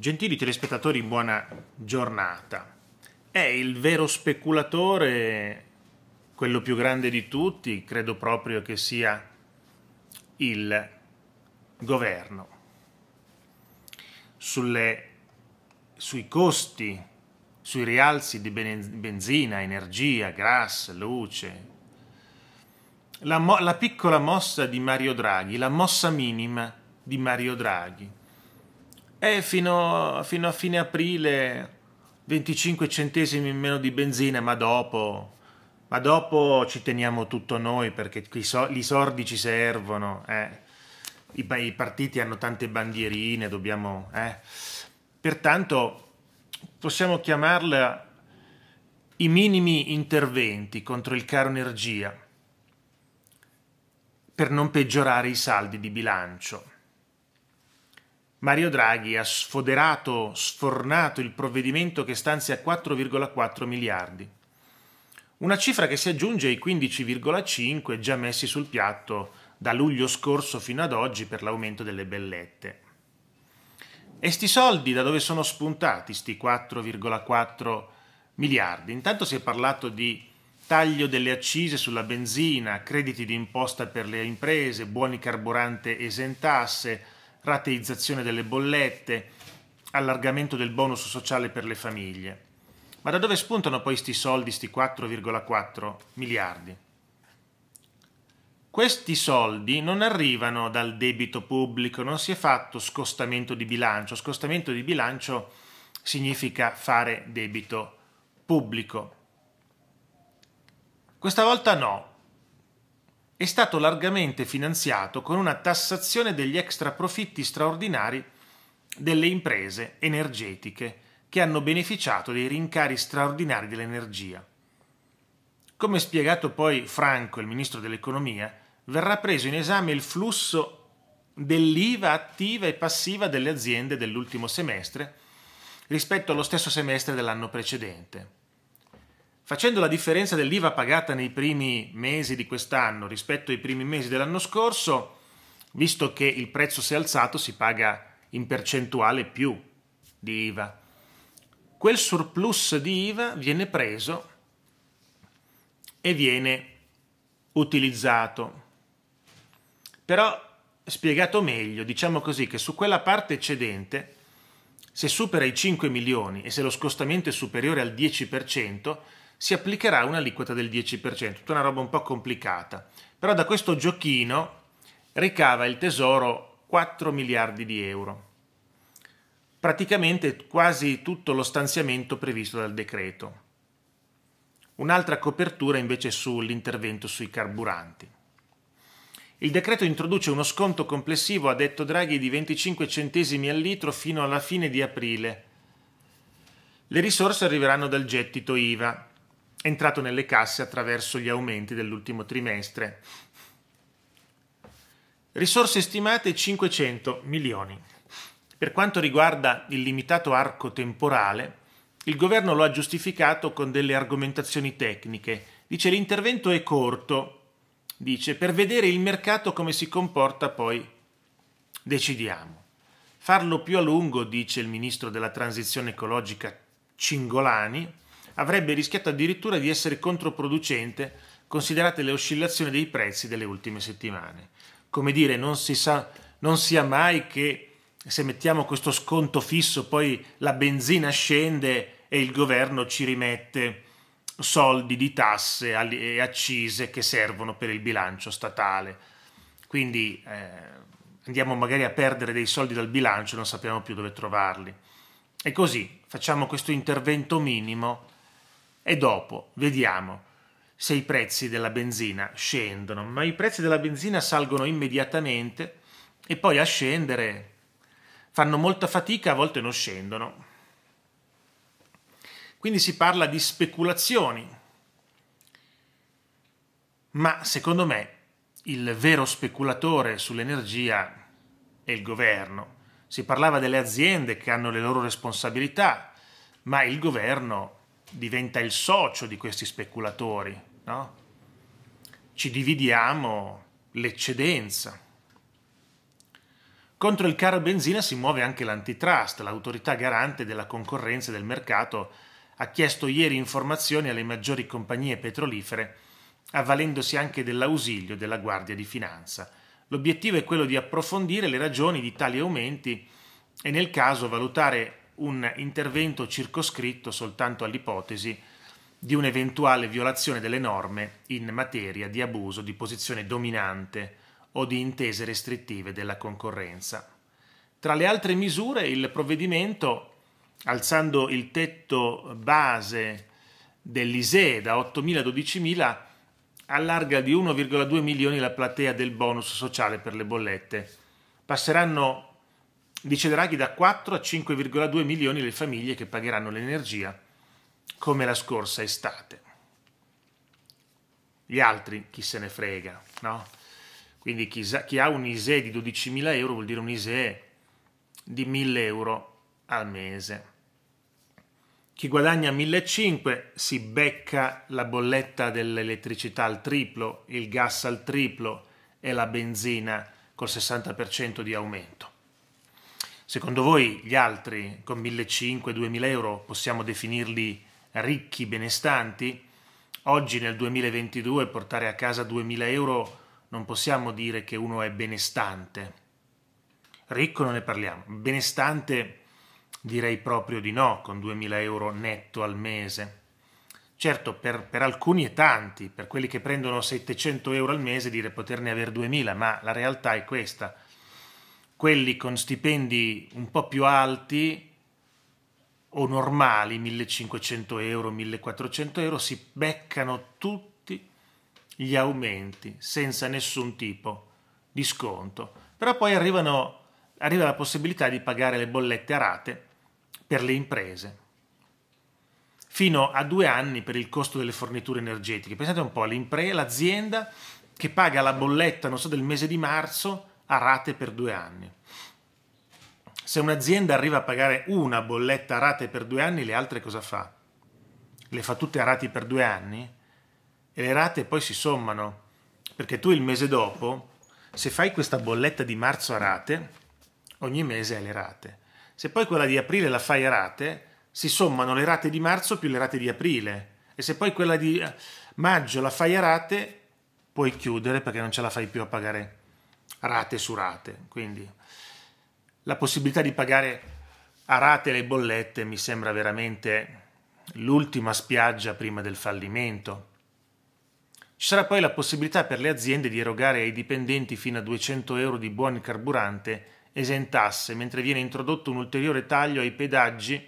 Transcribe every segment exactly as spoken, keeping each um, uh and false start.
Gentili telespettatori, buona giornata. È il vero speculatore, quello più grande di tutti, credo proprio che sia il governo. Sulle, sui costi, sui rialzi di benzina, energia, gas, luce. La, mo, la piccola mossa di Mario Draghi, la mossa minima di Mario Draghi. E fino, fino a fine aprile venticinque centesimi in meno di benzina, ma dopo, ma dopo ci teniamo tutto noi perché i soldi ci servono. Eh. I, I partiti hanno tante bandierine, dobbiamo... Eh. Pertanto possiamo chiamarla i minimi interventi contro il caro energia per non peggiorare i saldi di bilancio. Mario Draghi ha sfoderato, sfornato il provvedimento che stanzia quattro virgola quattro miliardi, una cifra che si aggiunge ai quindici virgola cinque già messi sul piatto da luglio scorso fino ad oggi per l'aumento delle bellette. E sti soldi da dove sono spuntati, sti quattro virgola quattro miliardi? Intanto si è parlato di taglio delle accise sulla benzina, crediti di imposta per le imprese, buoni carburante esentasse, rateizzazione delle bollette, allargamento del bonus sociale per le famiglie. Ma da dove spuntano poi sti soldi, sti quattro virgola quattro miliardi? Questi soldi non arrivano dal debito pubblico, non si è fatto scostamento di bilancio. Scostamento di bilancio significa fare debito pubblico. Questa volta no. È stato largamente finanziato con una tassazione degli extra profitti straordinari delle imprese energetiche che hanno beneficiato dei rincari straordinari dell'energia. Come spiegato poi Franco, il ministro dell'economia, verrà preso in esame il flusso dell'I V A attiva e passiva delle aziende dell'ultimo semestre rispetto allo stesso semestre dell'anno precedente. Facendo la differenza dell'I V A pagata nei primi mesi di quest'anno rispetto ai primi mesi dell'anno scorso, visto che il prezzo si è alzato, si paga in percentuale più di I V A. Quel surplus di I V A viene preso e viene utilizzato. Però, spiegato meglio, diciamo così, che su quella parte eccedente, se supera i cinque milioni e se lo scostamento è superiore al dieci per cento, si applicherà un'aliquota del dieci per cento, tutta una roba un po' complicata. Però da questo giochino ricava il tesoro quattro miliardi di euro, praticamente quasi tutto lo stanziamento previsto dal decreto. Un'altra copertura invece sull'intervento sui carburanti. Il decreto introduce uno sconto complessivo, ha detto Draghi, di venticinque centesimi al litro fino alla fine di aprile. Le risorse arriveranno dal gettito I V A, entrato nelle casse attraverso gli aumenti dell'ultimo trimestre. Risorse stimate cinquecento milioni. Per quanto riguarda il limitato arco temporale, il governo lo ha giustificato con delle argomentazioni tecniche. Dice: l'intervento è corto, dice, per vedere il mercato come si comporta, poi decidiamo. Farlo più a lungo, dice il ministro della transizione ecologica Cingolani, avrebbe rischiato addirittura di essere controproducente, considerate le oscillazioni dei prezzi delle ultime settimane. Come dire, non si sa, non sia mai che se mettiamo questo sconto fisso poi la benzina scende e il governo ci rimette soldi di tasse e accise che servono per il bilancio statale. Quindi eh, andiamo magari a perdere dei soldi dal bilancio e non sappiamo più dove trovarli. E così facciamo questo intervento minimo e dopo vediamo se i prezzi della benzina scendono. Ma i prezzi della benzina salgono immediatamente e poi a scendere fanno molta fatica, a volte non scendono. Quindi si parla di speculazioni. Ma secondo me il vero speculatore sull'energia è il governo. Si parlava delle aziende che hanno le loro responsabilità, ma il governo diventa il socio di questi speculatori, no? Ci dividiamo l'eccedenza. Contro il caro benzina si muove anche l'antitrust. L'autorità garante della concorrenza e del mercato ha chiesto ieri informazioni alle maggiori compagnie petrolifere, avvalendosi anche dell'ausilio della Guardia di Finanza. L'obiettivo è quello di approfondire le ragioni di tali aumenti e nel caso valutare un intervento circoscritto soltanto all'ipotesi di un'eventuale violazione delle norme in materia di abuso di posizione dominante o di intese restrittive della concorrenza. Tra le altre misure, il provvedimento, alzando il tetto base dell'I S E E da ottomila a dodicimila, allarga di uno virgola due milioni la platea del bonus sociale per le bollette. Passeranno, dice Draghi, da quattro a cinque virgola due milioni le famiglie che pagheranno l'energia, come la scorsa estate. Gli altri, chi se ne frega, no? Quindi chi, chi ha un I S E E di dodicimila euro vuol dire un I S E E di mille euro al mese. Chi guadagna millecinquecento si becca la bolletta dell'elettricità al triplo, il gas al triplo e la benzina col sessanta per cento di aumento. Secondo voi gli altri con millecinquecento duemila euro possiamo definirli ricchi, benestanti? Oggi nel duemilaventidue portare a casa duemila euro non possiamo dire che uno è benestante. Ricco non ne parliamo. Benestante direi proprio di no, con duemila euro netto al mese. Certo, per, per alcuni e tanti, per quelli che prendono settecento euro al mese, dire poterne avere duemila, ma la realtà è questa. Quelli con stipendi un po' più alti o normali, millecinquecento euro, millequattrocento euro, si beccano tutti gli aumenti senza nessun tipo di sconto, però poi arrivano, arriva la possibilità di pagare le bollette a rate per le imprese, fino a due anni per il costo delle forniture energetiche. Pensate un po' all'impresa, l'azienda che paga la bolletta, non so, del mese di marzo a rate per due anni. Se un'azienda arriva a pagare una bolletta a rate per due anni, le altre cosa fa? Le fa tutte a rate per due anni? E le rate poi si sommano, perché tu il mese dopo, se fai questa bolletta di marzo a rate, ogni mese hai le rate. Se poi quella di aprile la fai a rate, si sommano le rate di marzo più le rate di aprile. E se poi quella di maggio la fai a rate, puoi chiudere perché non ce la fai più a pagare rate su rate. Quindi la possibilità di pagare a rate le bollette mi sembra veramente l'ultima spiaggia prima del fallimento. Ci sarà poi la possibilità per le aziende di erogare ai dipendenti fino a duecento euro di buoni carburante esentasse, mentre viene introdotto un ulteriore taglio ai pedaggi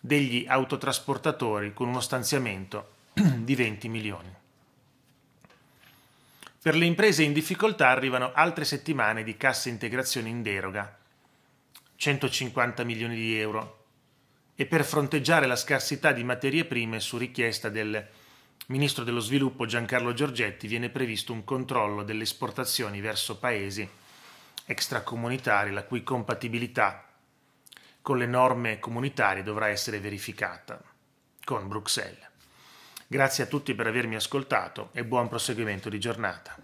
degli autotrasportatori con uno stanziamento di venti milioni. Per le imprese in difficoltà arrivano altre settimane di cassa integrazione in deroga, centocinquanta milioni di euro, e per fronteggiare la scarsità di materie prime su richiesta del Ministro dello Sviluppo Giancarlo Giorgetti viene previsto un controllo delle esportazioni verso paesi extracomunitari la cui compatibilità con le norme comunitarie dovrà essere verificata con Bruxelles. Grazie a tutti per avermi ascoltato e buon proseguimento di giornata.